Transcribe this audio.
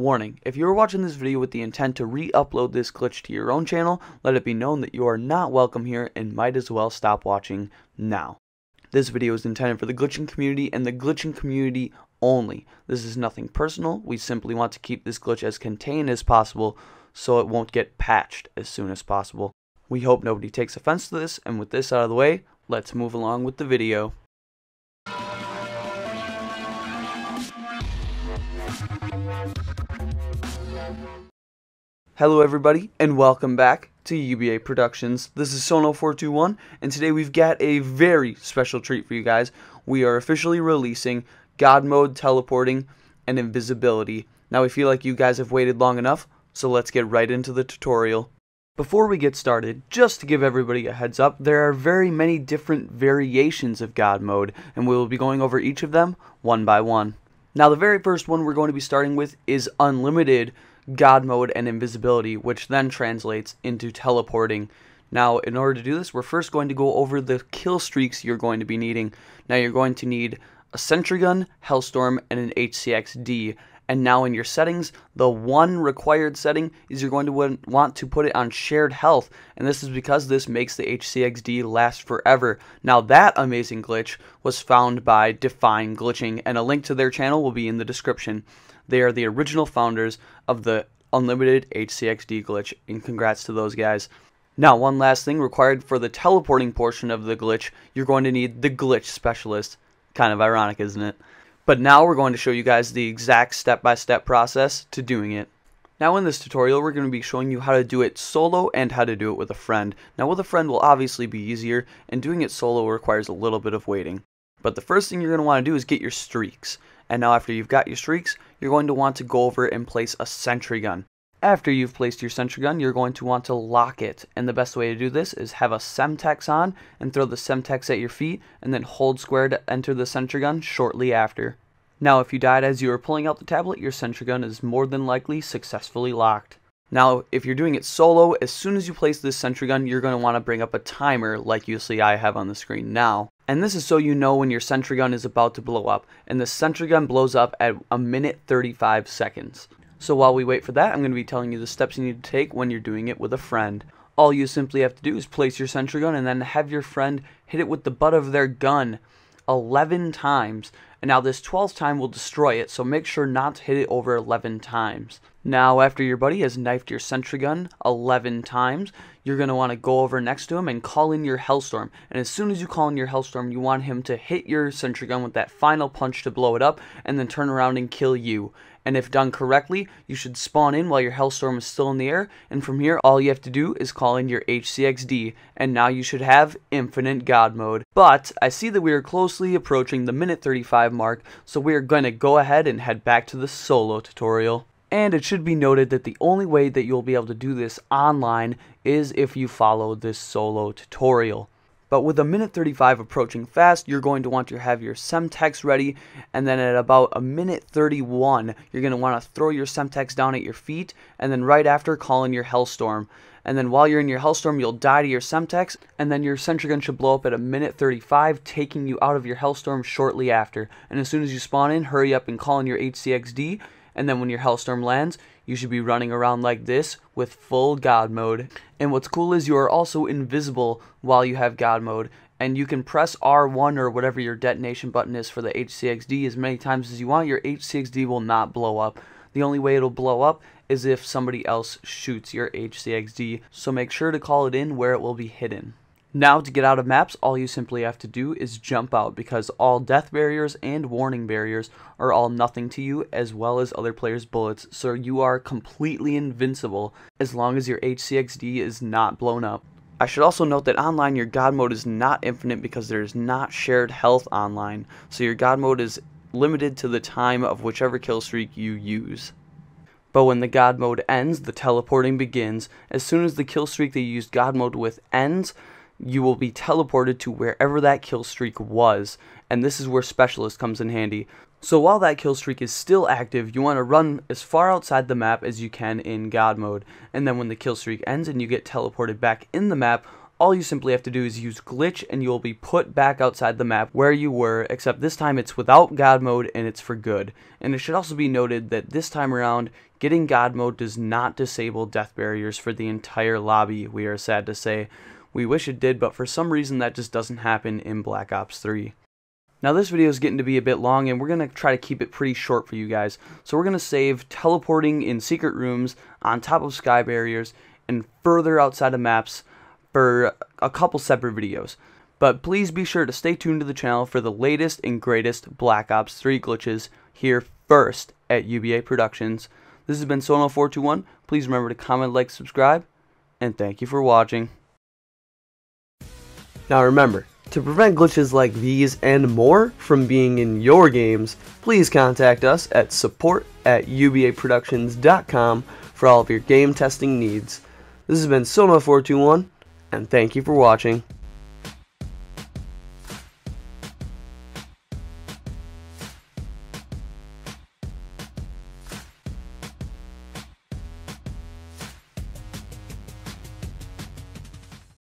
Warning, if you are watching this video with the intent to re-upload this glitch to your own channel, let it be known that you are not welcome here and might as well stop watching now. This video is intended for the glitching community and the glitching community only. This is nothing personal, we simply want to keep this glitch as contained as possible so it won't get patched as soon as possible. We hope nobody takes offense to this, and with this out of the way, let's move along with the video. Hello everybody and welcome back to UBA Productions. This is Sono421 and today we've got a very special treat for you guys. We are officially releasing God Mode, Teleporting, and Invisibility. Now we feel like you guys have waited long enough, so let's get right into the tutorial. Before we get started, just to give everybody a heads up, there are very many different variations of God Mode and we will be going over each of them one by one. Now the very first one we're going to be starting with is Unlimited God Mode and Invisibility, which then translates into Teleporting. Now, in order to do this, we're first going to go over the kill streaks you're going to be needing. Now, you're going to need a Sentry Gun, Hellstorm, and an HCXD. And now in your settings, the one required setting is you're going to want to put it on Shared Health. And this is because this makes the HCXD last forever. Now that amazing glitch was found by Define Glitching, and a link to their channel will be in the description. They are the original founders of the Unlimited HCXD glitch, and congrats to those guys. Now, one last thing required for the teleporting portion of the glitch, you're going to need the Glitch Specialist. Kind of ironic, isn't it? But now we're going to show you guys the exact step-by-step process to doing it. Now in this tutorial we're going to be showing you how to do it solo and how to do it with a friend. Now with a friend will obviously be easier, and doing it solo requires a little bit of waiting. But the first thing you're going to want to do is get your streaks. And now after you've got your streaks, you're going to want to go over and place a Sentry Gun. After you've placed your Sentry Gun, you're going to want to lock it. And the best way to do this is have a Semtex on and throw the Semtex at your feet and then hold square to enter the Sentry Gun shortly after. Now if you died as you were pulling out the tablet, your Sentry Gun is more than likely successfully locked. Now if you're doing it solo, as soon as you place this Sentry Gun, you're going to want to bring up a timer like you see I have on the screen now. And this is so you know when your Sentry Gun is about to blow up. And the Sentry Gun blows up at 1 minute 35 seconds. So while we wait for that, I'm going to be telling you the steps you need to take when you're doing it with a friend. All you simply have to do is place your Sentry Gun and then have your friend hit it with the butt of their gun 11 times. And now this 12th time will destroy it, so make sure not to hit it over 11 times. Now after your buddy has knifed your Sentry Gun 11 times, you're going to want to go over next to him and call in your Hellstorm. And as soon as you call in your Hellstorm, you want him to hit your Sentry Gun with that final punch to blow it up and then turn around and kill you. And if done correctly, you should spawn in while your Hellstorm is still in the air, and from here all you have to do is call in your HCXD, and now you should have Infinite God Mode. But I see that we are closely approaching the 1:35 mark, so we are going to go ahead and head back to the solo tutorial. And it should be noted that the only way that you'll be able to do this online is if you follow this solo tutorial. But with 1:35 approaching fast, you're going to want to have your Semtex ready, and then at about 1:31, you're going to want to throw your Semtex down at your feet, and then right after, call in your Hellstorm. And then while you're in your Hellstorm, you'll die to your Semtex, and then your Sentry Gun should blow up at 1:35, taking you out of your Hellstorm shortly after. And as soon as you spawn in, hurry up and call in your HCXD, and then when your Hellstorm lands, you should be running around like this with full God Mode. And what's cool is you are also invisible while you have God Mode, and you can press R1 or whatever your detonation button is for the HCXD as many times as you want. Your HCXD will not blow up. The only way it'll blow up is if somebody else shoots your HCXD, so make sure to call it in where it will be hidden. Now to get out of maps, all you simply have to do is jump out, because all death barriers and warning barriers are all nothing to you, as well as other players' bullets, so you are completely invincible as long as your HCXD is not blown up. I should also note that online your God Mode is not infinite because there is not shared health online, so your God Mode is limited to the time of whichever kill streak you use. But when the God Mode ends, the teleporting begins. As soon as the kill streak that you used God Mode with ends, you will be teleported to wherever that kill streak was, and this is where Specialist comes in handy. So while that kill streak is still active, you want to run as far outside the map as you can in God Mode, and then when the kill streak ends and you get teleported back in the map, all you simply have to do is use Glitch and you'll be put back outside the map where you were, except this time it's without God Mode and it's for good. And it should also be noted that this time around, getting God Mode does not disable death barriers for the entire lobby, we are sad to say. We wish it did, but for some reason that just doesn't happen in Black Ops 3. Now this video is getting to be a bit long and we're going to try to keep it pretty short for you guys. So we're going to save teleporting in secret rooms, on top of sky barriers, and further outside of maps for a couple separate videos. But please be sure to stay tuned to the channel for the latest and greatest Black Ops 3 glitches here first at UBA Productions. This has been Sono421. Please remember to comment, like, subscribe, and thank you for watching. Now remember, to prevent glitches like these and more from being in your games, please contact us at support@ubaproductions.com for all of your game testing needs. This has been Sono421, and thank you for watching.